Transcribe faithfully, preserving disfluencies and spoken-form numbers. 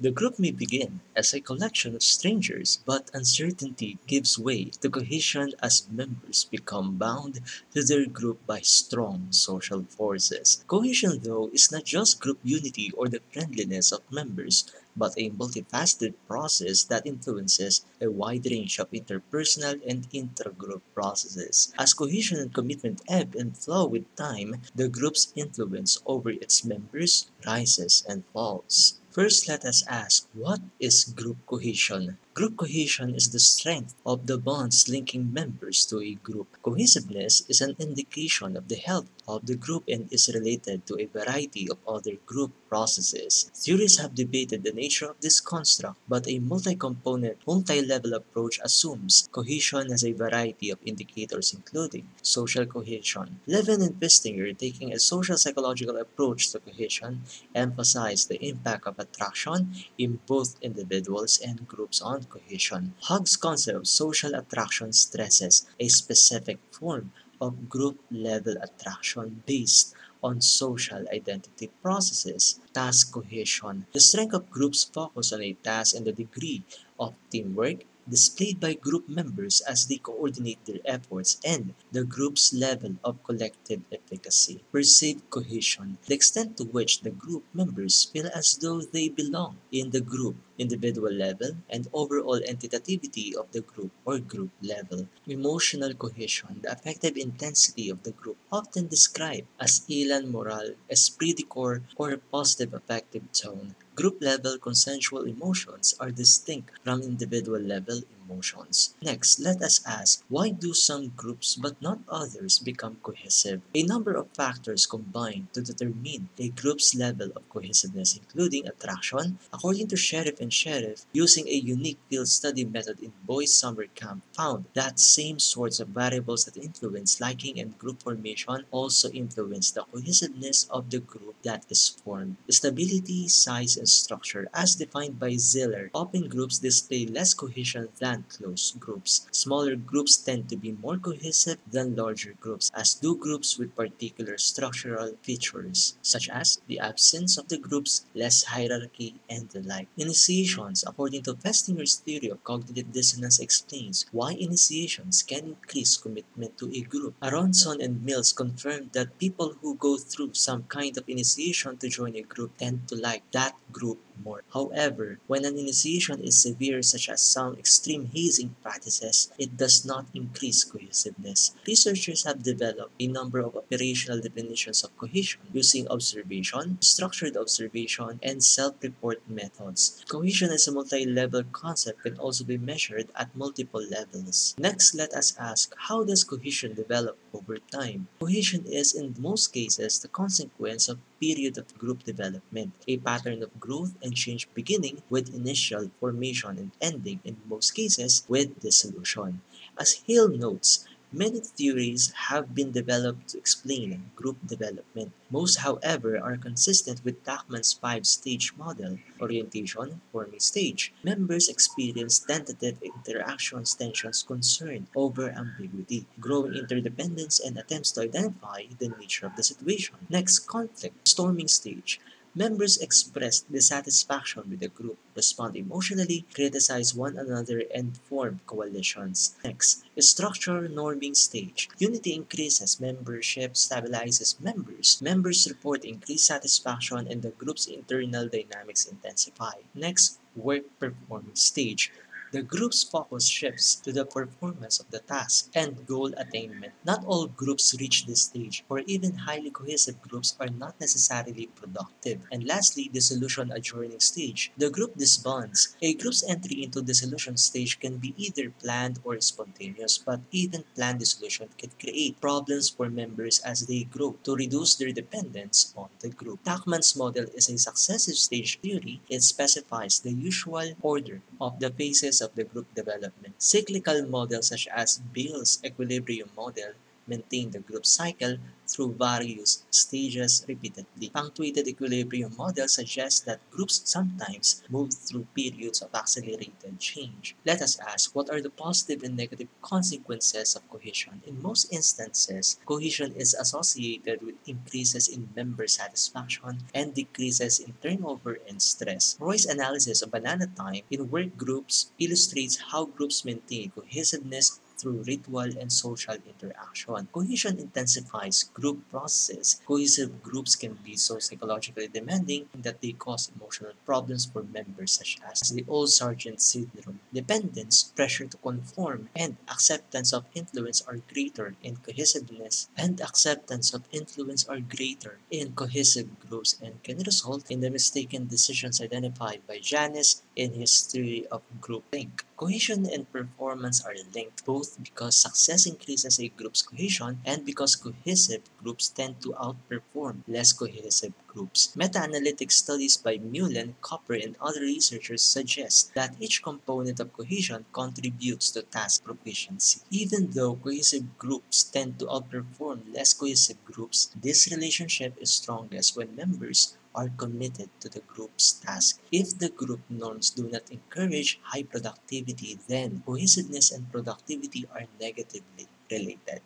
The group may begin as a collection of strangers, but uncertainty gives way to cohesion as members become bound to their group by strong social forces. Cohesion, though, is not just group unity or the friendliness of members, but a multifaceted process that influences a wide range of interpersonal and intragroup processes. As cohesion and commitment ebb and flow with time, the group's influence over its members rises and falls. First, let us ask, what is group cohesion? Group cohesion is the strength of the bonds linking members to a group. Cohesiveness is an indication of the health of the group and is related to a variety of other group processes. Theories have debated the nature of this construct, but a multi-component, multi-level approach assumes cohesion has a variety of indicators including social cohesion. Lewin and Festinger, taking a social psychological approach to cohesion, emphasize the impact of attraction in both individuals and groups on cohesion. Hogg's concept of social attraction stresses a specific form of group-level attraction based on social identity processes. Task cohesion. The strength of groups focus on a task and the degree of teamwork displayed by group members as they coordinate their efforts and the group's level of collective efficacy. Perceived cohesion. The extent to which the group members feel as though they belong in the group, individual level, and overall entitativity of the group or group level. Emotional cohesion. The affective intensity of the group, often described as élan moral, esprit de corps, or positive affective tone. Group-level consensual emotions are distinct from individual-level emotions. Next, let us ask, why do some groups but not others become cohesive? A number of factors combine to determine a group's level of cohesiveness, including attraction. According to Sherif and Sherif, using a unique field study method in boys' summer camp found that same sorts of variables that influence liking and group formation also influence the cohesiveness of the group that is formed. Stability, size, and structure, as defined by Ziller, open groups display less cohesion than closed groups. Smaller groups tend to be more cohesive than larger groups, as do groups with particular structural features, such as the absence of the group's less hierarchy and the like. Initiations. According to Festinger's theory of cognitive dissonance, explains why initiations can increase commitment to a group. Aronson and Mills confirmed that people who go through some kind of initiation to join a group tend to like that group more. However, when an initiation is severe, such as some extreme hazing practices, it does not increase cohesiveness. Researchers have developed a number of operational definitions of cohesion using observation, structured observation, and self-report methods. Cohesion as a multi-level concept can also be measured at multiple levels. Next, let us ask, how does cohesion develop over time? Cohesion is, in most cases, the consequence of period of group development, a pattern of growth and change beginning with initial formation and ending, in most cases, with dissolution. As Hale notes, many theories have been developed to explain group development. Most, however, are consistent with Tachman's five-stage model, orientation, forming stage. Members experience tentative interactions, tensions, concern over ambiguity, growing interdependence, and attempts to identify the nature of the situation. Next, conflict, storming stage. Members express dissatisfaction with the group, respond emotionally, criticize one another, and form coalitions. Next, structure norming stage. Unity increases, membership stabilizes members. Members report increased satisfaction, and the group's internal dynamics intensify. Next, work performing stage. The group's focus shifts to the performance of the task and goal attainment. Not all groups reach this stage, or even highly cohesive groups are not necessarily productive. And lastly, dissolution adjourning stage. The group disbands. A group's entry into dissolution stage can be either planned or spontaneous, but even planned dissolution can create problems for members as they grow to reduce their dependence on the group. Tachman's model is a successive stage theory. It specifies the usual order of the phases of the group development. Cyclical models such as Bales' equilibrium model maintain the group cycle through various stages repeatedly. Punctuated equilibrium model suggests that groups sometimes move through periods of accelerated change. Let us ask, what are the positive and negative consequences of cohesion? In most instances, cohesion is associated with increases in member satisfaction and decreases in turnover and stress. Roy's analysis of banana time in work groups illustrates how groups maintain cohesiveness through ritual and social interaction. Cohesion intensifies group processes. Cohesive groups can be so psychologically demanding that they cause emotional problems for members, such as the old sergeant syndrome. Dependence, pressure to conform, and acceptance of influence are greater in cohesiveness, and acceptance of influence are greater in cohesive groups and can result in the mistaken decisions identified by Janis in his theory of group think. Cohesion and performance are linked both because success increases a group's cohesion and because cohesive groups tend to outperform less cohesive groups. Meta-analytic studies by Mullen, Cooper, and other researchers suggest that each component of cohesion contributes to task proficiency. Even though cohesive groups tend to outperform less cohesive groups, this relationship is strongest when members are committed to the group's task. If the group norms do not encourage high productivity, then cohesiveness and productivity are negatively related.